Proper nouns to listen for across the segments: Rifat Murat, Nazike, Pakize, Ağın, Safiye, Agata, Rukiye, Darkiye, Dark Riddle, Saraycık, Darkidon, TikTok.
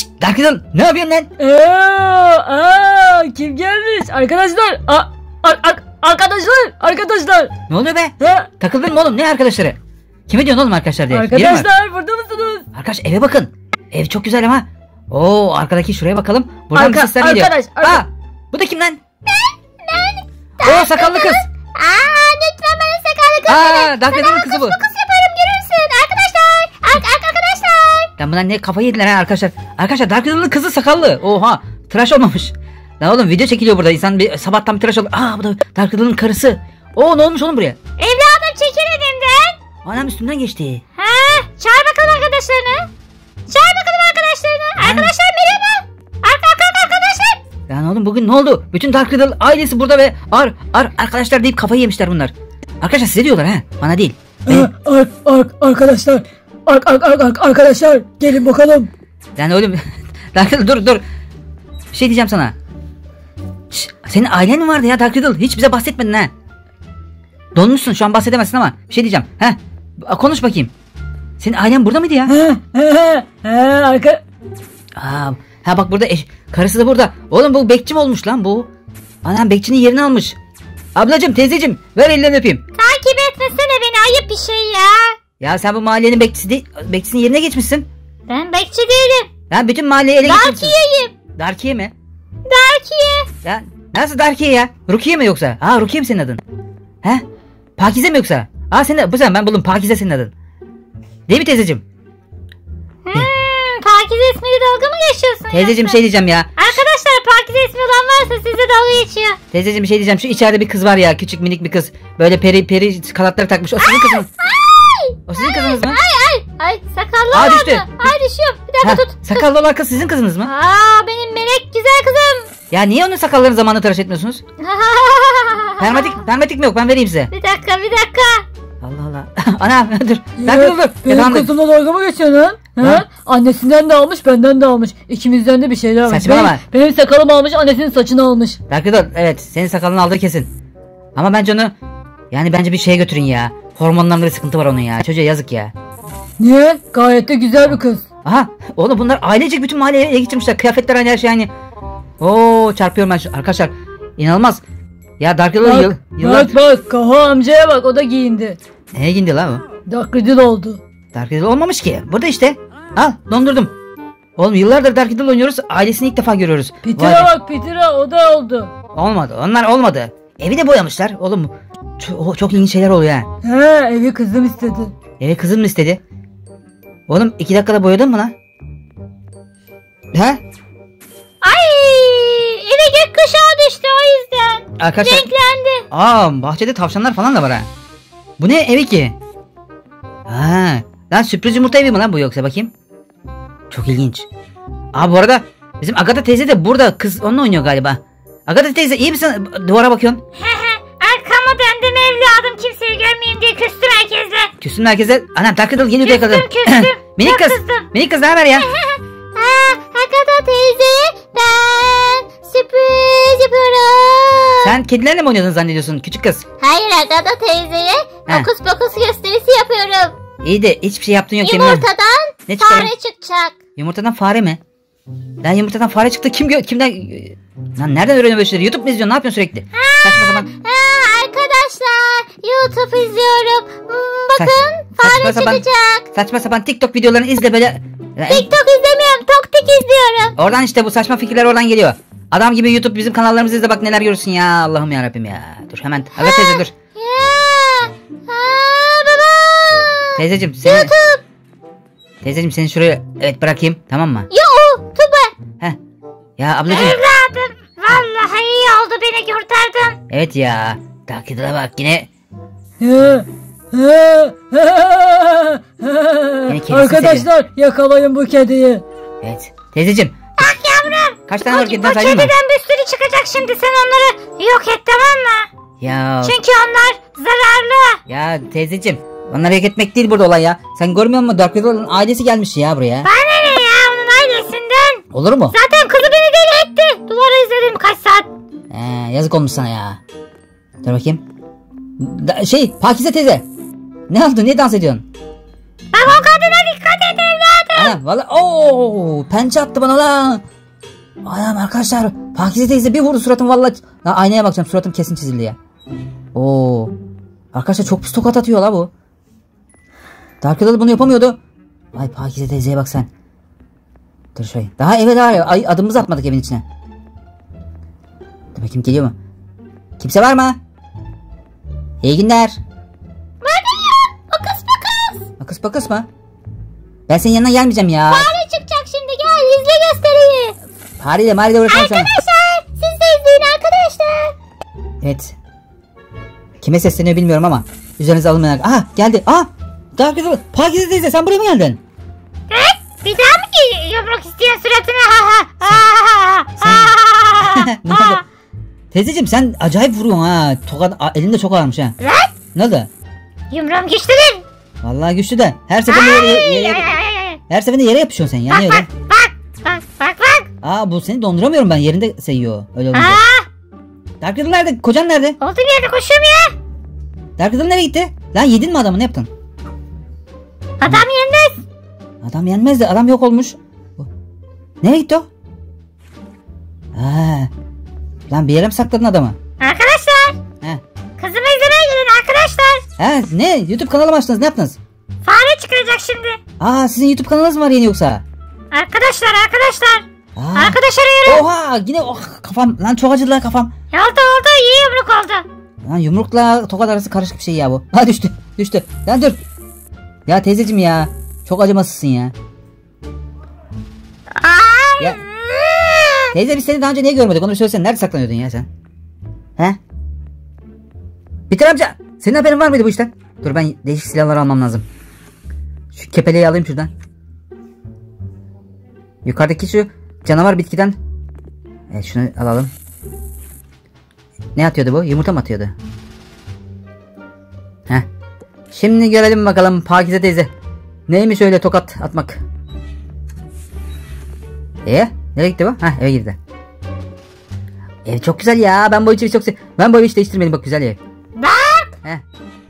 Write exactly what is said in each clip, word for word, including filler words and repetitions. Şşşt Darkidon ne yapıyorsun lan? Aa, aa, kim gelmiş? Arkadaşlar. Aa, ar ar arkadaşlar. Arkadaşlar. Ne oluyor be? Ha? Takıldın mı oğlum? Ne arkadaşları? Kime diyorsun oğlum arkadaşlar diye? Arkadaşlar burada mısınız? Arkadaş eve bakın. Ev çok güzel ama. Oo arkadaki şuraya bakalım. Buradan Arka, sesler geliyor. Arkadaş, arkadaş. Aa, bu da kim lan? Ben. Ben. Oo sakallı kız. Aa lütfen bana sakallı kız. Aa Darkidon'un kızı bu. Kız yaparım görürsün arkadaşlar. Ar ar arkadaşlar. Lan bunlar ne kafayı yediler ha arkadaşlar. Arkadaşlar Darkidon'un kızı sakallı. Oha tıraş olmamış. Lan oğlum video çekiliyor burada. İnsan bir sabahtan bir tıraş oldu. Aa bu da Darkidon'un karısı. Oo ne olmuş oğlum buraya? Evladım çekil evimden. Anam üstümden geçti. Ha çağır bakalım arkadaşlarını. Çağır bakalım arkadaşlarını. Ha. Arkadaşlar merhaba. Arka arka arkadaşlar. Lan oğlum bugün ne oldu? Bütün Dark Riddle ailesi burada ve ar ar arkadaşlar deyip kafayı yemişler bunlar. Arkadaşlar size diyorlar ha. Bana değil. Benim... Ark ark arkadaşlar. Ark ark ark arkadaşlar. Gelin bakalım. Lan oğlum. Dark Riddle dur dur. Bir şey diyeceğim sana. Şş, senin ailen mi vardı ya Dark Riddle? Hiç bize bahsetmedin ha. Donmuşsun şu an bahsedemezsin ama. Bir şey diyeceğim. Heh. Konuş bakayım. Senin ailen burada mıydı ya? He he he. Arka... Aa, ha bak burada eş... Karısı da burada. Oğlum bu bekçi mi olmuş lan bu? Anam bekçinin yerini almış. Ablacım teyzeciğim ver ellerini öpeyim. Takip etmesene beni ayıp bir şey ya. Ya sen bu mahallenin bekçisi değil, bekçisinin yerine geçmişsin. Ben bekçi değilim. Ben bütün mahalleye ele geçmişsin. Darkiye'yim. Darkiye mi? Darkiye. Ya nasıl Darkiye ya? Rukiye mi yoksa? Aa Rukiye mi senin adın? He? Pakize mi yoksa? Aa senin bu sen ben buldum Pakize senin adın. Değil mi teyzeciğim? Pakize ismiyle dalga mı geçiyorsun? Teyzeciğim bir şey diyeceğim ya. Arkadaşlar Pakize ismi olan varsa size dalga geçiyor. Teyzeciğim bir şey diyeceğim. Şu içeride bir kız var ya. Küçük minik bir kız. Böyle peri peri kanatları takmış. O sizin ay, kızınız. Ay, o sizin ay, kızınız mı? Ay ay. Ay sakallı olan mı? Ay düşüyorum. Bir dakika tut. Sakallı olan kız sizin kızınız mı? Aa benim melek güzel kızım. Ya niye onun sakallarını zamanında tıraş etmiyorsunuz? Permatik, permatik mi yok? Ben vereyim size. Bir dakika bir dakika. Allah Allah. Ana dur. Ben dur dur. Benim kızımla dalga mı geçiyorsun lan? Ha? Annesinden de almış, benden de almış. İkimizden de bir şeyler almış. Saçmalama. Benim, benim sakalımı almış, annesinin saçını almış. Darkiye evet, senin sakalını aldır kesin. Ama bence onu, yani bence bir şeye götürün ya. Hormonlarında bir sıkıntı var onun ya. Çocuğa yazık ya. Niye? Gayet de güzel bir kız. Aha, oğlum bunlar ailecek bütün mahalleye geçirmişler. Kıyafetler aynı her şey yani. Oo, çarpıyorum ben şu, arkadaşlar. İnanılmaz. Ya Darkiye yıl, yıllar... Bak bak, Kaho amcaya bak, o da giyindi. Neye giyindi lan o? Darkiye oldu. Darkiye olmamış ki. Burada işte. Al dondurdum. Oğlum yıllardır Dark Riddle oynuyoruz. Ailesini ilk defa görüyoruz. Peter'a bak Peter'a o da oldu. Olmadı onlar olmadı. Evi de boyamışlar. Oğlum çok, çok ilginç şeyler oluyor ha. He evi kızım istedi. Evi kızım mı istedi? Oğlum iki dakikada boyadın mı lan? He? Ay eve gökkuşağı düştü o yüzden. Arkadaşlar. Renklendi. Aa bahçede tavşanlar falan da var ha. Bu ne evi ki? Ha. Lan sürpriz yumurta evi mi lan bu yoksa bakayım? Çok ilginç. Aa bu arada bizim Agata teyze de burada kız onunla oynuyor galiba. Agata teyze iyi misin? Duvara bakıyorsun. Arkama döndüm evladım kimseyi görmeyeyim diye küstüm herkese. Küstüm herkese. Anam Darkiye yeni bir kadın. Küstüm küstüm. Minik kız. Minik kız ne haber ya? Aa, Agata teyze ben sürpriz yapıyorum. Sen kedilerle mi oynuyordun zannediyorsun küçük kız? Hayır Agata teyzeye fokus fokus gösterisi yapıyorum. İyi de hiçbir şey yaptığın yok. Yumurtadan ne fare çıkacak. Yumurtadan fare mi? Lan yumurtadan fare çıktı. Kim gö kimden? Lan nereden öğreniyorsun böyle şeyleri? YouTube mu izliyorsun? Ne yapıyorsun sürekli? Saçma sapan. Arkadaşlar YouTube izliyorum. Bakın Sa fare sapan, çıkacak. Saçma sapan TikTok videolarını izle böyle. TikTok izlemiyorum. Toktik izliyorum. Oradan işte bu saçma fikirler oradan geliyor. Adam gibi YouTube bizim kanallarımızı izle bak neler görürsün ya. Allah'ım ya Rabbim ya. Dur hemen. Evet teyze dur. Teyzeciğim seni... YouTube. Teyzeciğim seni şuraya evet bırakayım tamam mı? YouTube. Heh. Ya ablacığım. Evladım vallahi iyi oldu beni kurtardın. Evet ya. Takipine bak yine. Arkadaşlar seviyor. Yakalayın bu kediyi. Evet teyzeciğim. Bak yavrum. Kaç tane var kediden saydın mı? Bu kediden bir sürü çıkacak şimdi sen onları yok et tamam mı? Ya. Çünkü onlar zararlı. Ya teyzeciğim. Onları hak etmek değil burada olay ya. Sen görmüyor musun? Dark Riddle'ın ailesi gelmiş ya buraya. Bana ne ya onun ailesinden? Olur mu? Zaten kızı beni deli etti. Duvara izledim kaç saat. Ee, yazık olmuş sana ya. Dur bakayım. Da şey Pakize teyze. Ne oldu? Niye dans ediyorsun? Bak o kadına dikkat et evladım. ha. Valla ooo pençe attı bana la. Ayağım arkadaşlar. Pakize teyze bir vurdu suratım valla. La aynaya bakacağım suratım kesin çizildi ya. Oo. Arkadaşlar çok pis tokat atıyor la bu. Dark Riddle bunu yapamıyordu. Vay Pakize teyzeye bak sen. Dur şöyle. Daha eve daha ay, adımımızı atmadık evin içine. Dur bakayım geliyor mu? Kimse var mı? İyi günler. Neredeyim? Akıs bakıs. Akıs bakıs mı? Ben senin yanına gelmeyeceğim ya. Fare çıkacak şimdi gel izle gösteriyi. Fareyle mareyle uğraşalım sonra. Arkadaşlar siz de izleyin arkadaşlar. Evet. Kime sesleniyor bilmiyorum ama. Üzerinize alınmayan. Aha geldi. Aha. Dark Riddle. Pakize teyze sen buraya mı geldin? Evet. Bir daha mı yumruk isteyen suratına? Ne oldu? Teyzeciğim sen acayip vuruyorsun ha. Tokat elinde çok ağırmış ha. Evet. Ne oldu? Yumruğum güçlüdür. Vallahi güçlü de. Her seferinde yere, yere, yere, yere, her seferinde yere yapışıyorsun sen. Bak, bak bak bak bak bak. Aa bu seni donduramıyorum ben. Yerinde seyiyor. Öyle olunca. Dark Riddle nerede? Kocan nerede? Olduğum yerde koşuyorum ya. Dark Riddle nereye gitti? Lan yedin mi adamı? Ne yaptın? Adam Hı. yenmez. Adam yenmez de adam yok olmuş. Nereye gitti o? Aa. Lan bir yere mi sakladın adamı? Arkadaşlar. He. Kızımı izlemeye gelin arkadaşlar. He ne? YouTube kanalı mı açtınız? Ne yaptınız? Fare çıkaracak şimdi. Aa sizin YouTube kanalınız mı var yeni yoksa? Arkadaşlar arkadaşlar. Aa. Arkadaşlar yürü. Oha yine oh, kafam. Lan çok acıdı lan kafam. Ya oldu oldu iyi yumruk oldu. Lan yumrukla tokat arası karışık bir şey ya bu. Ha düştü düştü. Lan dur. Ya teyzeciğim ya. Çok acımasızsın ya. Aa. Ya. Teyze biz seni daha önce niye görmedik onu bir söylesene. Nerede saklanıyordun ya sen? He? Bitir amca. Senin haberin var mıydı bu işten? Dur ben değişik silahlar almam lazım. Şu kepeleyi alayım şuradan. Yukarıdaki şu canavar bitkiden. Evet şunu alalım. Ne atıyordu bu? Yumurta mı atıyordu? Heh. Şimdi görelim bakalım Pakize teyze. Neymiş öyle tokat atmak? Eee? Nereye gitti bu? Ha eve girdi. Ev çok güzel ya. Ben bu evi çok sev. Ben bu evi hiç değiştirmedim bak güzel ev. Dark. Heh.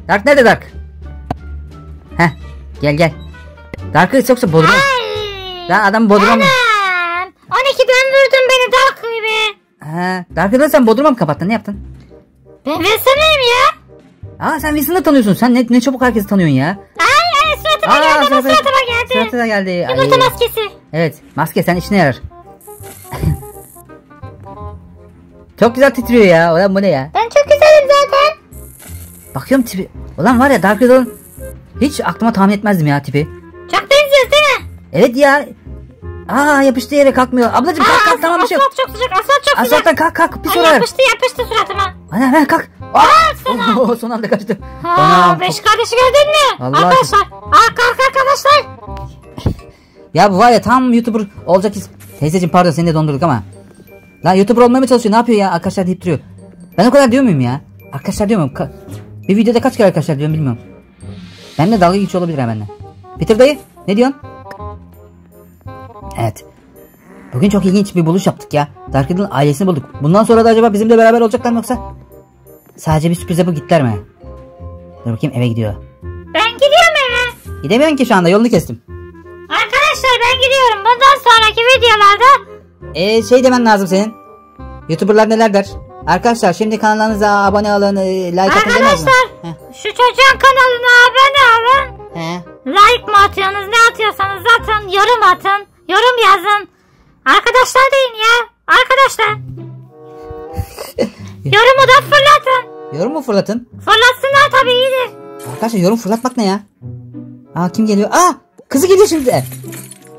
Dark nerede Dark? Heh. Gel gel. Dark'ı çoksa bodrum. Lan adam bodrum. on iki dön vurdun beni Dark gibi. Ha. Dark'ı da sen bodruma mı kapattın? Ne yaptın? Ben Wilson'ım ya. Aa sen Wilson'ı tanıyorsun. Sen ne, ne çabuk herkesi tanıyorsun ya. Ay ay suratıma Aa, geldi. Suratıma, suratıma geldi. Suratıma geldi. Yumurta maskesi. Evet. Maske sen işine yarar. Çok güzel titriyor ya. Ulan bu ne ya? Ben çok güzelim zaten. Bakıyorum tipi. Ulan var ya Dark Riddle'ın hiç aklıma tahmin etmezdim ya tipi. Çok benziyoruz değil mi? Evet ya. Aa yapıştı yere kalkmıyor. Ablacım kalk kalk tamam bir şey yok. Asfalt çok sıcak. Asfalt çok sıcak. Asfalttan kalk kalk. Pis olarak. Yapıştı yapıştı suratıma. Ana ben kalk. Aa sana. Son anda kaçtım. Aa beş kardeşi gördün mü? Arkadaşlar. Aa kalk arkadaşlar. Ya bu var ya tam YouTuber olacak isim. Teyzeciğim pardon seni de dondurduk ama. Lan YouTuber olmaya mı çalışıyor? Ne yapıyor ya? Arkadaşlar deyip duruyor. Ben o kadar diyor muyum ya? Arkadaşlar diyor muyum? Ka bir videoda kaç kere arkadaşlar diyorum bilmiyorum. Benimle dalga geçiyor olabilir hemen. Peter dayı ne diyorsun? Evet. Bugün çok ilginç bir buluş yaptık ya. Dark Riddle'ın ailesini bulduk. Bundan sonra da acaba bizimle beraber olacaklar mı yoksa? Sadece bir sürpriz yapıp gittiler mi? Dur bakayım eve gidiyor. Ben gidiyorum eve. Gidemiyorum ki şu anda yolunu kestim. Arkadaşlar ben gidiyorum. Bundan sonraki videolarda... Eee şey demen lazım senin. YouTuber'lar neler der? Arkadaşlar şimdi kanallarınıza abone olun, like atın. Arkadaşlar şu çocuğun kanalına abone olun. He. Like mı atıyorsunuz ne atıyorsanız atın, yorum atın, yorum yazın. Arkadaşlar deyin ya. Arkadaşlar. Yorumu da fırlatın. Yorum mu fırlatın? Fırlatsınlar tabii iyidir. Arkadaşlar yorum fırlatmak ne ya? Aa kim geliyor? Aa kızı geliyor şimdi.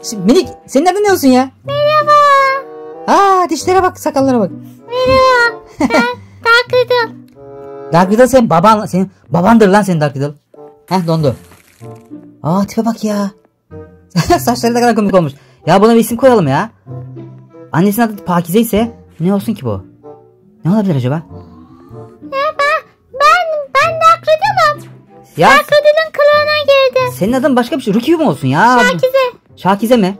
Şimdi minik senin adın ne olsun ya? Merhaba. Aa dişlere bak sakallara bak. Merhaba. Ben Dark Riddle. Dark Riddle senin baban senin babandır lan senin Dark Riddle. Heh dondu. Aa tipe bak ya. Saçları da kadar komik olmuş. Ya buna bir isim koyalım ya. Annesinin adı Pakize ise ne olsun ki bu? Ne olabilir acaba? Ya ben ben ben Dark Riddle'ım. Dark Riddle'ın kılığına girdi. Senin adın başka bir şey. Rukiye mi olsun ya? Pakize. Şakize mi?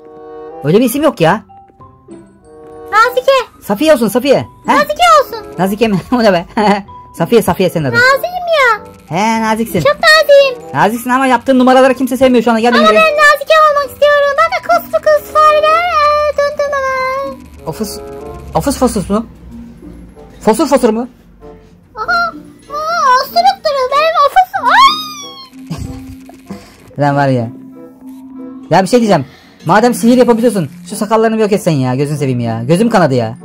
Öyle bir isim yok ya. Nazike. Safiye olsun Safiye. He? Nazike olsun. Nazike mi? O ne be? Safiye Safiye senin adın. Nazik'im ya. He naziksin. Çok naziyim. Naziksin ama yaptığın numaraları kimse sevmiyor şu anda. Gel ama ben Nazike olmak istiyorum. Bana kız kız fareye döndüm hemen. Ofis, ofis fosur mu? Fosur fosur mu? Aha, aa, osuruk durur benim ofis. Lan var ya. Ya bir şey diyeceğim. Madem sihir yapabiliyorsun, şu sakallarını bir yok etsen ya, gözünü seveyim ya. Gözüm kanadı ya.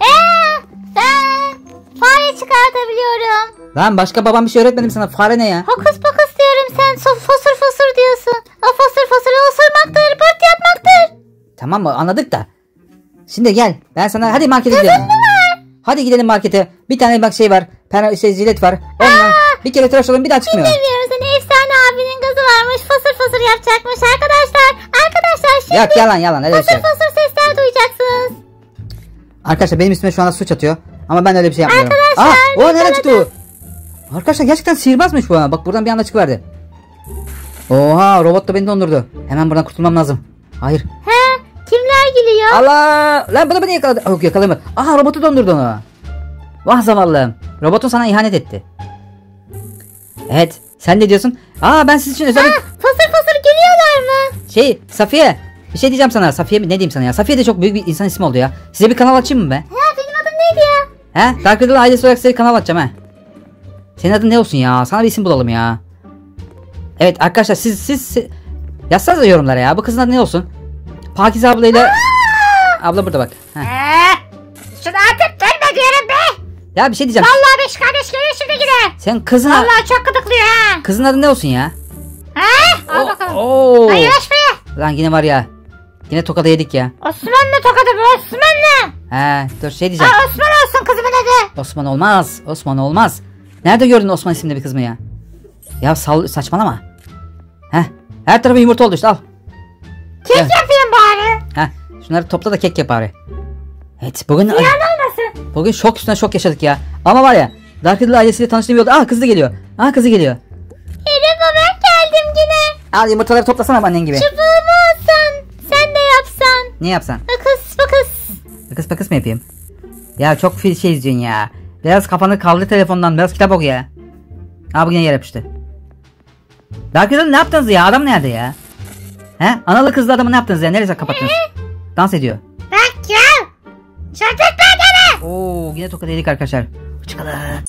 Eee, ben fare çıkartabiliyorum. Lan başka babam bir şey öğretmedim sana, fare ne ya? Hokus pokus diyorum, sen fosur fosur diyorsun. O fosur fosur osurmaktır, pırt yapmaktır. Tamam mı, anladık da. Şimdi gel, ben sana hadi markete gidelim. Gözüm var? Hadi gidelim markete. Bir tane bak şey var, pena, şey jilet var. Ondan bir kere tıraş olalım, bir daha çıkmıyor. Varmış, fosur fosur yapacakmış arkadaşlar. Arkadaşlar şimdi yok, yalan, yalan, fosur şey. Fosur sesler duyacaksınız. Arkadaşlar benim üstüme şu anda suç atıyor. Ama ben öyle bir şey yapmıyorum. Arkadaşlar. Aa, o nereye çıktı? Arkadaşlar gerçekten sihirbazmış bu ha. Bak buradan bir anda çıkıverdi. Oha, robot da beni dondurdu. Hemen buradan kurtulmam lazım. Hayır. He, kimler geliyor? Allah. Lan bunu beni yakaladı. Yok, yakalayamadı. Aha, robotu dondurdu onu. Vah zavallım. Robotun sana ihanet etti. Evet. Sen ne diyorsun? Aa, ben sizin için özellikle... Fosur fosur geliyorlar mı? Şey, Safiye. Bir şey diyeceğim sana. Safiye mi? Ne diyeyim sana ya? Safiye de çok büyük bir insan ismi oldu ya. Size bir kanal açayım mı be? He, benim adım neydi ya? He, Dark Riddle ailesi olarak size kanal açacağım he. Senin adın ne olsun ya? Sana bir isim bulalım ya. Evet arkadaşlar siz siz... siz... Yazsanıza yorumlara ya. Bu kızın adı ne olsun? Pakize ablayla... Aa! Abla burada bak. He. Ee, şunu atıp verme diyorum be. Ya bir şey diyeceğim. Vallahi beş kardeş geliyor şimdi gider. Sen kızın... Vallahi çok gıdıklıyor ha. Kızın adı ne olsun ya? He? Al o, bakalım. Ooo. Hayır aşkım. Lan yine var ya. Yine tokadı yedik ya. Osmanlı tokadı bu, Osmanlı. He dur şey diyeceğim. Aa, Osman olsun kızımın adı. Osman olmaz. Osman olmaz. Nerede gördün Osman isimli bir kız mı ya? Ya sal, saçmalama. Heh. Her tarafı yumurta oldu işte al. Kek evet. Yapayım bari. Heh. Şunları topla da kek yap bari. Evet bugün... Ziyan olmasın. Bugün şok üstüne şok yaşadık ya. Ama var ya. Dark Riddle ailesiyle tanıştığım yolda. Ah kızı geliyor. Ah kızı geliyor. Merhaba, ben geldim yine. Al yumurtaları toplasana annen gibi. Çubuğumu olsan. Sen de yapsan. Ne yapsan? Bakıs bakıs. Bakıs bakıs mı yapayım? Ya çok fil şey izliyorsun ya. Biraz kafanı kaldı telefondan. Biraz kitap oku ya. Aa bugün yer yapıştı. Dark Riddle ne yaptınız ya? Adam nerede ya? He? Analı kızlı adamı ne yaptınız ya? Neresi kapattınız? Dans ediyor. Bak ya. Çocuklar gene. Oo yine tokat yedik arkadaşlar. Çıkalım.